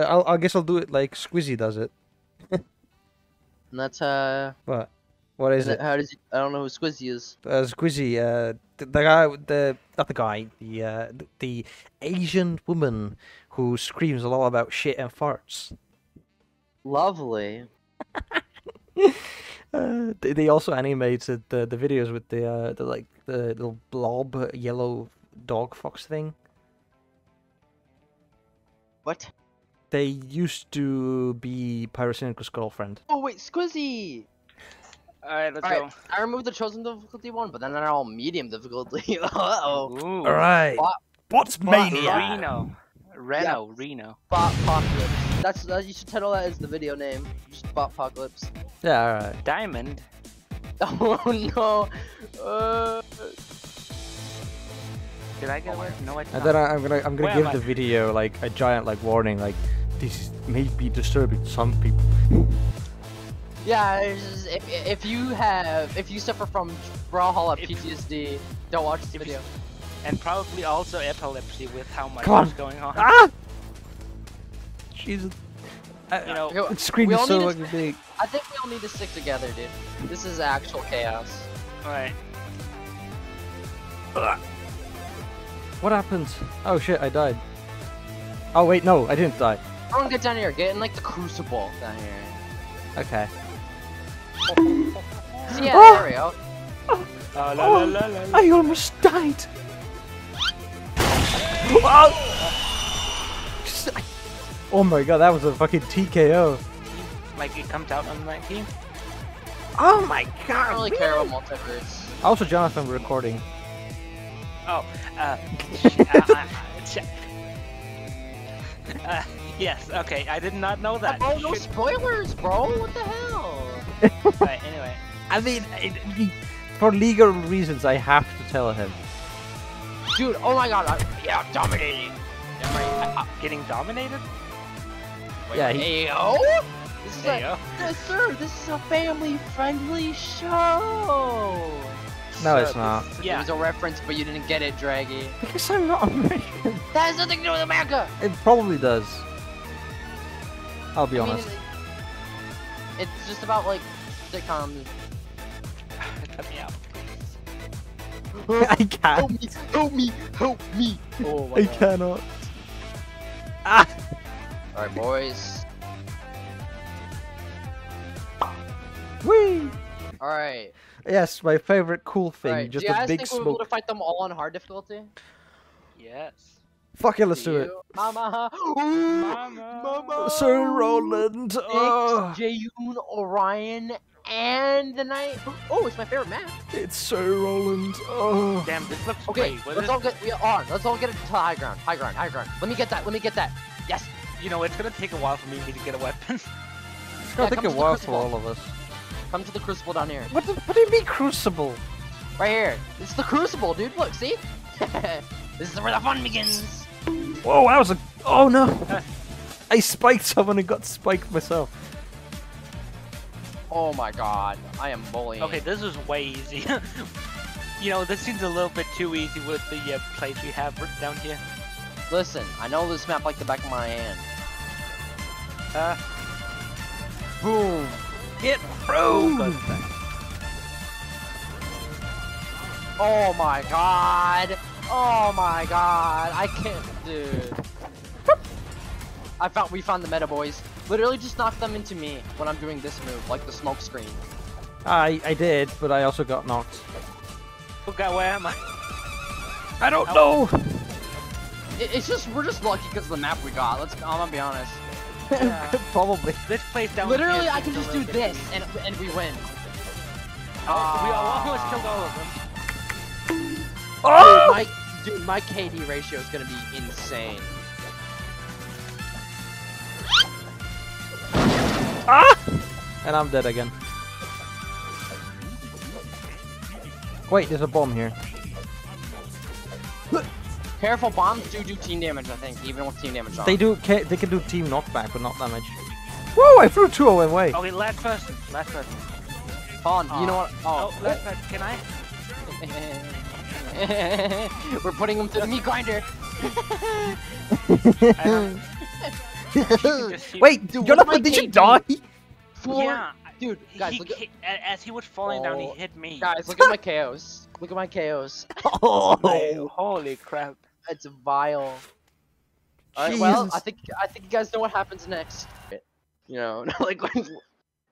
I guess I'll do it like Squizzy does it. That's what? What is it? How does he, I don't know who Squizzy is. Squizzy, the guy, the Asian woman who screams a lot about shit and farts. Lovely. They also animated the videos with the like the little blob yellow dog fox thing. What? They used to be Pyrocynical's girlfriend. Oh wait, Squizzy! Alright, let's go. I removed the chosen difficulty one, but then they're all medium difficulty. Uh-oh. Alright. Bot Mania. Reno. Reno. Yeah. Reno. Bot Pocalypse. That's, you should title that as the video name. Just Bot Pocalypse. Yeah, alright. Diamond. Oh no. Did I get away? No, I did not. And then I'm gonna give the video like a giant like warning, like this may be disturbing to some people. Yeah, it's just, if you suffer from Brawlhalla PTSD, don't watch this video. And probably also epilepsy with how much is going on. Ah! Jesus. You know, the screen is so big. I think we all need to stick together, dude. This is actual chaos. Alright. What happened? Oh shit, I died. Oh wait, no, I didn't die. Everyone get down here, get in like the crucible down here. Okay. See, yeah, there we go. I almost died! Oh my god, that was a fucking TKO. Like, it comes out on 19? Oh my god! I don't really care about multiverse. Also, Jonathan, we're recording. Oh, yes, okay, I did not know that. Oh, no spoilers, bro, what the hell? Right, anyway. I mean, for legal reasons, I have to tell him. Dude, oh my god, I'm dominating. I'm getting dominated? Wait, yeah, Ayo? This is Ayo? Sir, this is a family-friendly show! No, it's not. Yeah. It was a reference, but you didn't get it, Draggy. Because I'm not American. That has nothing to do with America! It probably does. I'll be honest. It's just about, like, sitcoms. Cut me out. I can't. Help me! Help me! Help me! Oh, my God. I cannot. Ah! Alright, boys. Whee! Alright. Yes, my favorite cool thing. Right. Just a big smoke. Do you guys think we'll be able to fight them all on hard difficulty? Yes. Fuck it, let's do it. Mama. Ooh, Mama. Sir Roland. Jayoon, Orion, and the Knight. Oh, it's my favorite map. It's Sir Roland. Oh. Damn, this looks okay. Great. Let's all get. We are. Let's all get it to high ground. High ground. High ground. Let me get that. Let me get that. Yes. You know, it's gonna take a while for me to get a weapon. It's gonna take a while for all of us. Come to the crucible down here. What do you mean crucible? Right here. It's the crucible, dude. Look, see? This is where the fun begins. Whoa, that was a... Oh, no. I spiked someone and got spiked myself. Oh, my God. I am bullying. Okay, this is way easy. You know, this seems a little bit too easy with the place we have down here. Listen, I know this map like the back of my hand. Boom. Get through! Oh my god! Oh my god! I can't, dude. We found the meta, boys. Literally just knocked them into me when I'm doing this move, like the smoke screen. I did, but I also got knocked. Oh god, where am I? I don't know. It's just we're just lucky because of the map we got. I'm gonna be honest. Yeah. Probably. This place down. Literally, I can just do this, and we win. We almost killed all of them. Oh! Dude, my KD ratio is gonna be insane. Ah! And I'm dead again. Wait, there's a bomb here. Careful, bombs do team damage, I think, even with team damage on. They can do team knockback, but not damage. Whoa, I threw two away. Okay, last person, last person. On, you know what? Oh, last person, can I? We're putting him through the meat grinder. Wait, dude, Jonathan, did you die? Yeah. Dude, guys, look at... as he was falling down, he hit me. Guys, look at my KOs. Look at my KOs. Oh, man, holy crap! It's vile. Right, well, I think you guys know what happens next. You know, like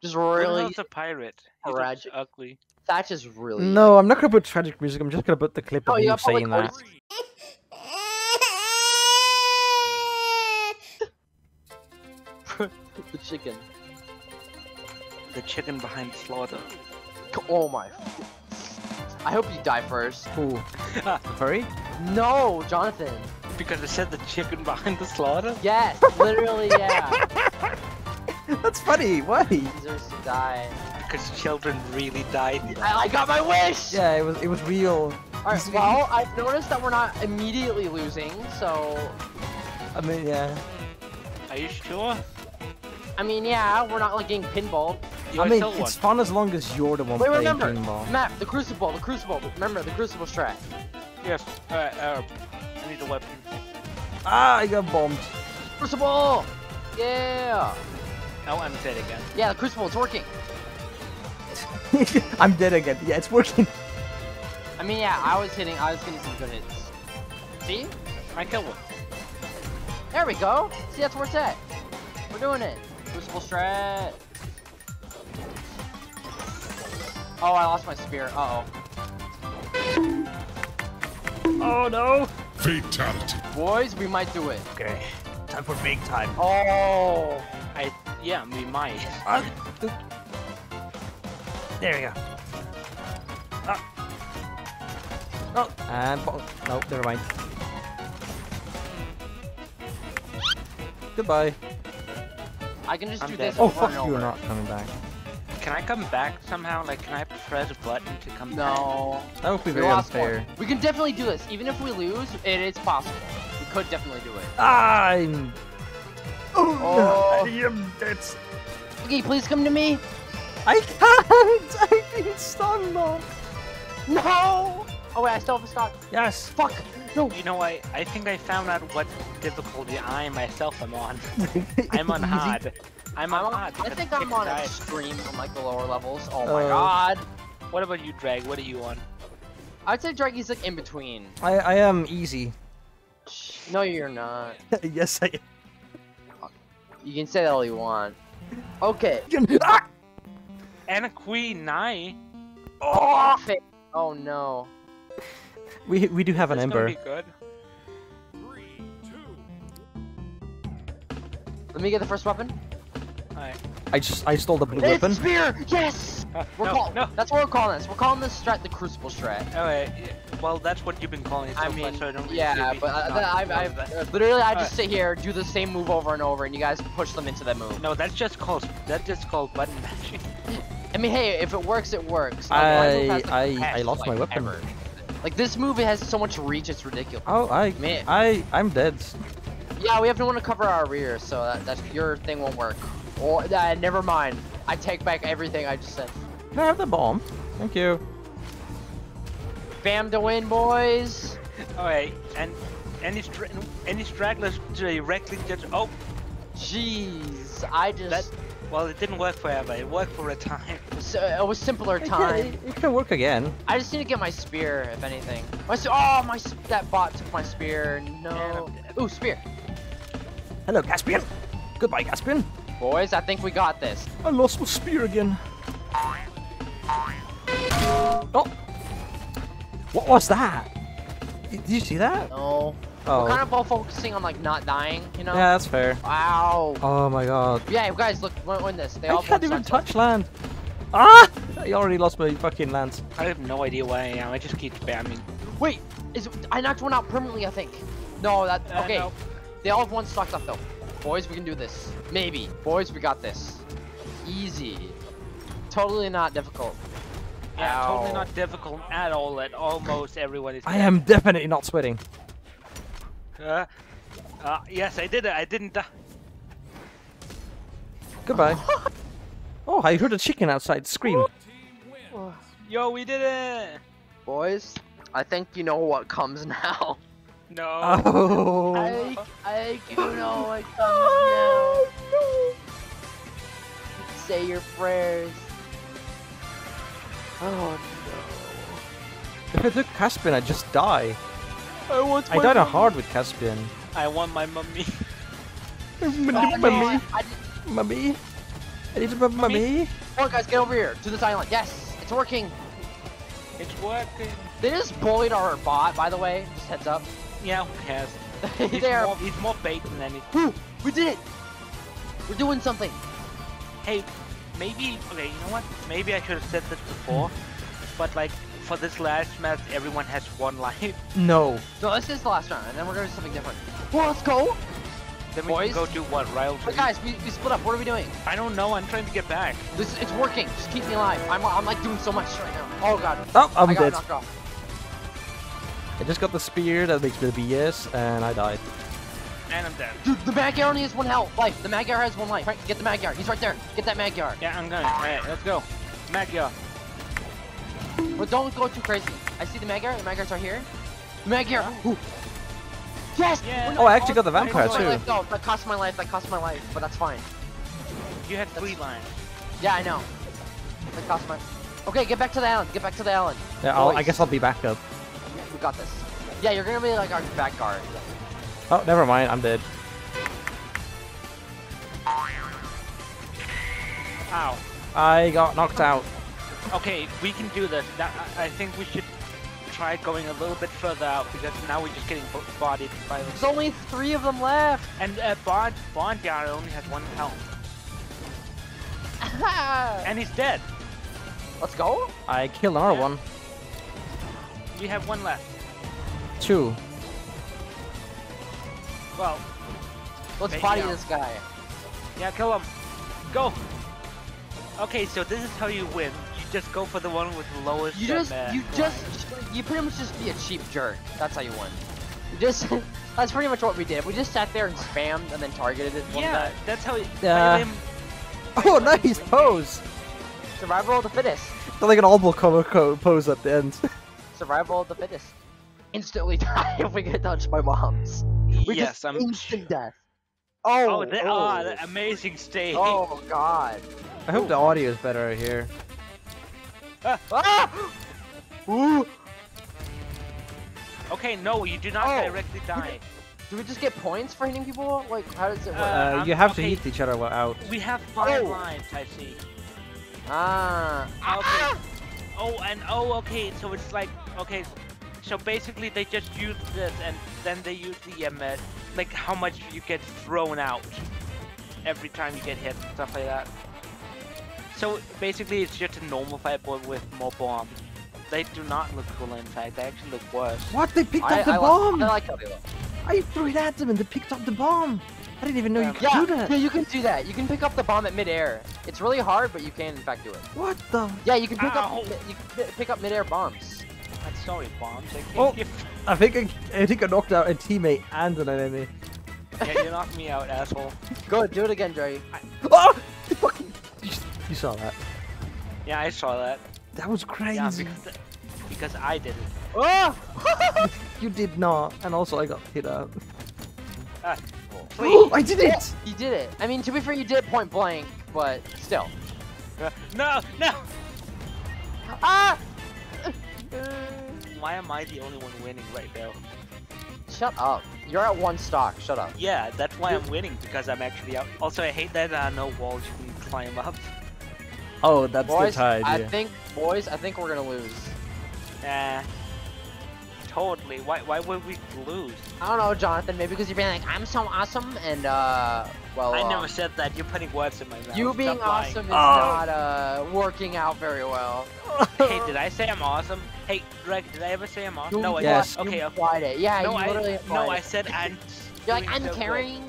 just really. It's a pirate. Tragic, ugly. That's just really. No, I'm not gonna put tragic music. I'm just gonna put the clip of him saying that. The chicken. The chicken behind slaughter. Oh my. I hope you die first. Ooh. Hurry? No, Jonathan. Because it said the chicken behind the slaughter? Yes, literally, yeah. That's funny, why? He deserves to die. Because children really died. I got my wish! Yeah, it was real. Alright, well, I've noticed that we're not immediately losing, so... I mean, yeah. Are you sure? I mean, yeah, we're not like getting pinballed. I mean, it's fun as long as you're the one playing pinball. Map, the crucible. Remember, the crucible strat. Yes. Alright, I need a weapon. Ah, I got bombed. Crucible! Yeah! Oh, I'm dead again. Yeah, the crucible, it's working. I'm dead again. Yeah, it's working. I mean, yeah, I was getting some good hits. See? I killed one. There we go. See, that's where it's at. We're doing it. Crucible strat. Oh, I lost my spear. Uh-oh. Oh, no. Fatality. Boys, we might do it. Okay. Time for big time. Oh. Yeah, we might. There we go. Ah. Oh. And... no, never mind. Goodbye. I can just do this over and over. Oh, fuck, you're not coming back. Can I come back somehow? Like, can I press a button to come back? No. That would be very unfair. We can definitely do this. Even if we lose, it's possible. We could definitely do it. I'm... oh, I am dead. Okay, please come to me. I can't. I've been stunned. No. Oh, wait, I still have a stock. Yes. Fuck. No. You know, I think I found out what difficulty I myself am on. I'm on hard. I'm on hard. I think I'm on extreme on like the lower levels. Oh my god. What about you, Drag? What are you on? I'd say Draggy's like in between. I am easy. No, you're not. Yes, I am. You can say that all you want. Okay. And a queen, nigh. Oh, oh no. We do have an ember. That's gonna be good. Let me get the first weapon. Alright. I stole the blue weapon. Spear! Yes! That's what we're calling this. We're calling this strat the crucible strat. Alright. Well, that's what you've been calling it so far, so I don't really literally I just sit here, do the same move over and over, and you guys push them into that move. No, that's just called button matching. I mean, hey, if it works, it works. I lost my weapon. Ever. Like, this move, it has so much reach, it's ridiculous. Oh, I'm dead. Yeah, we have no one to cover our rear, so that's your thing won't work. Or never mind. I take back everything I just said. Can I have the bomb? Thank you. Bam to win, boys. All right, and any stragglers directly just jeez, I just well, it didn't work forever. It worked for a time. So it was simpler time. It can work again. I just need to get my spear, if anything. That bot took my spear. No. Ooh, spear. Hello, Caspian. Goodbye, Caspian. Boys, I think we got this. I lost my spear again. Oh. What was that? Did you see that? No. Oh. We're kind of all focusing on like not dying, you know? Yeah, that's fair. Wow. Oh my god. Yeah, you guys, look, we win this. I can't even touch land. Ah! I already lost my fucking lands. I have no idea where I am. I just keep spamming. Wait, I knocked one out permanently, I think. No, that okay. No. They all have one stocked up though. Boys, we can do this. Maybe. Boys, we got this. Easy. Totally not difficult. Yeah, totally not difficult at all. And almost everyone is. I am definitely not sweating. Yes, I did it. I didn't die. Goodbye. Oh, I heard a chicken outside scream. Yo, we did it! Boys, I think you know what comes now. No. Oh. I you know I come now. Say your prayers. Oh no. If I took Caspian, I'd just die. I died a hard with Caspian. I want my mummy. Mummy. Mummy. I need my mummy. Come on, guys, get over here to this island. Yes, it's working. It's working. They just bullied our bot, by the way. Just heads up. Yeah, who cares? He's more bait than anything. Ooh, we did it. We're doing something. Hey, maybe. Okay, you know what? Maybe I should have said this before, but like for this last match, everyone has one life. No. No, this is the last round, and then we're gonna do something different. Well, let's go. Then we can go do what, Ryle's? But guys, we split up. What are we doing? I don't know. I'm trying to get back. This, it's working. Just keep me alive. I'm like doing so much right now. Oh god. Oh, I'm dead. I just got the spear that makes me the BS, and I died. And I'm dead. Dude, the Magyar only has one health life. The Magyar has one life. Right, get the Magyar. He's right there. Get that Magyar. Yeah, I'm gonna. Alright, let's go. Magyar. But don't go too crazy. I see the Magyar. The Magyars are here. The Magyar. Ooh. Yes! Yeah. Oh, I actually got the vampire too. That cost my life, but that's fine. You had 3 lives. Yeah, I know. That cost my... Okay, get back to the island, Yeah, I guess I'll be back up. We got this. Yeah, you're gonna be like our back guard. Oh, never mind, I'm dead. Ow. I got knocked out. Okay, we can do this. I think we should... try going a little bit further out because now we're just getting bodied by them. There's only 3 of them left! And Bond only has 1 health. And he's dead. Let's go? I killed another one. You have 1 left. 2. Well. Let's body this guy. Yeah, kill him. Go! Okay, so this is how you win. Just go for the one with the lowest. You pretty much just be a cheap jerk. That's how you win. That's pretty much what we did. We just sat there and spammed and then targeted it. Yeah, that's how. Oh, nice pose. Survival of the fittest. It's like an Albo color code pose at the end. Survival of the fittest. Instantly die if we get touched by bombs. Yes, I'm instant death. Oh, that amazing stage. Oh god. I hope the audio is better right here. Ooh. Okay, no, you do not directly die. Do we just get points for hitting people? Like, how does it work? You have to hit each other out. We have 5 lives, I see. Okay. Okay, so it's like, okay, so basically they just use this and then they use the like how much you get thrown out every time you get hit and stuff like that. So basically, it's just a normal fireball with more bombs. They do not look cool, in fact, they actually look worse. What? They picked up the bomb! I like how they look. I threw it at them and they picked up the bomb! I didn't even know you could do that! Yeah, you can do that. You can pick up the bomb at midair. It's really hard, but you can, in fact, do it. What the? Yeah, you can pick up midair bombs. I'm sorry, bombs. I think I knocked out a teammate and an enemy. Yeah, you knocked me out, asshole. Go, do it again, Draggy. Oh! You saw that. Yeah, I saw that. That was crazy. Yeah, because I did it. Oh! You did not. And also I got hit up. Oh, I did it! You did it. I mean, to be fair, you did it point blank, but still. No! No! Ah! Why am I the only one winning right now? Shut up. You're at 1 stock. Shut up. Yeah, that's why I'm winning, because I'm actually out. Also, I hate that there are no walls you can climb up. Oh, that's the tide. I think we're gonna lose. Nah. Totally. Why would we lose? I don't know, Jonathan. Maybe because you're being like, I'm so awesome, and well. I never said that. You're putting words in my mouth. You being awesome is not working out very well. Hey, did I say I'm awesome? Hey, Greg, did I ever say I'm awesome? No, I didn't. Okay, applied it. Yeah, no, you literally applied it. No, I said I'm. You're like I'm caring.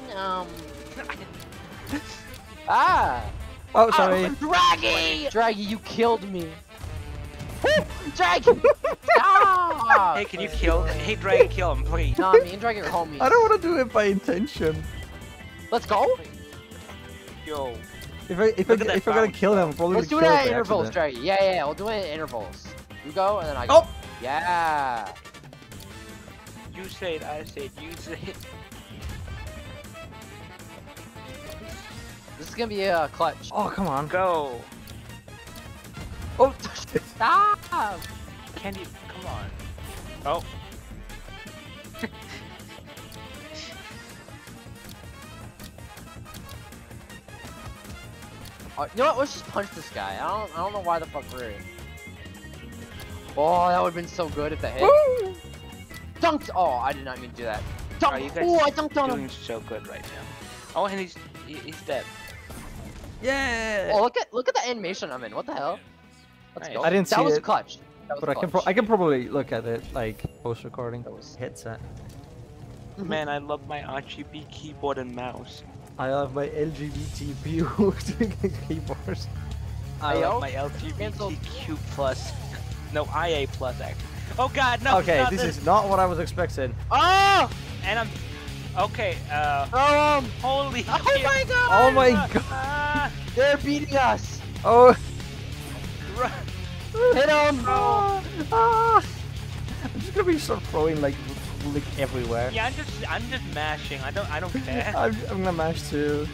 Oh, sorry. Draggy! Draggy, you killed me. Draggy! Stop! Hey, can you kill? Hey, Draggy, kill him, please. Nah, me and Draggy are homies. I don't want to do it by intention. Let's go. Yo. If I'm gonna kill him, I'm probably gonna kill him. Let's do it at intervals, Draggy. Yeah, we'll do it at intervals. You go and then I go. Oh. Yeah. You said, I said, you said. This is gonna be a clutch. Oh, come on. Go. Oh, stop. Can you, come on. Oh. You know what? Let's just punch this guy. I don't know why the fuck we're in. Oh, that would've been so good if that hit. Woo! Dunked! Oh, I did not mean to do that. Dunked! Oh, I dunked on him! Doing so good right now. Oh, and he's dead. Yeah! Oh, look at the animation I'm in. What the hell? Let's go. I didn't see it. That was clutch. But I can probably look at it like post recording. That was headset. Man, I love my RGB keyboard and mouse. I love my LGBTQ keyboard. I love my LGBTQ plus. No, IA plus actually. Oh god, no. Okay, this is not what I was expecting. Oh! And I'm. Okay. Holy. Oh shit. My god. Oh my god. They're beating us. Oh. Run. Hit him! Oh. I'm just gonna be sort of throwing like everywhere. Yeah, I'm just mashing. I don't care. I'm gonna mash too.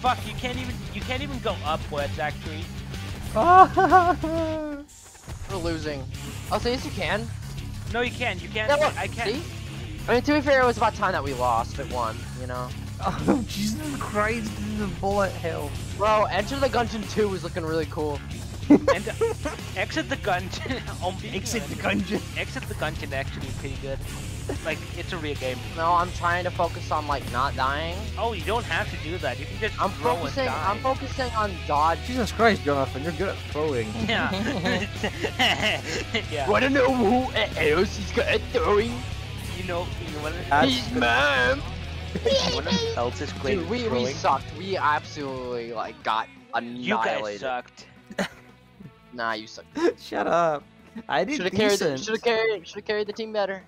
Fuck! You can't even go upwards actually. We're losing. Oh, so yes you can. No, you can. You can't. Yeah, I can't. See? I mean, to be fair, it was about time that we lost, but won. You know. Oh Jesus Christ! This is a bullet hell. Bro, Enter the Gungeon 2 was looking really cool. And Exit the Gungeon. Exit the Gungeon actually pretty good. Like, it's a real game. No, I'm trying to focus on like not dying. Oh, you don't have to do that. You can just I'm focusing on dodge. Jesus Christ, Jonathan, you're good at throwing. Yeah. Yeah. Wanna know who else is good at throwing? You know what? His mom. What else is great? Dude, we sucked. We absolutely like got annihilated. You guys sucked. Nah, you suck. Shut up. I did decent. Should have carried the team better.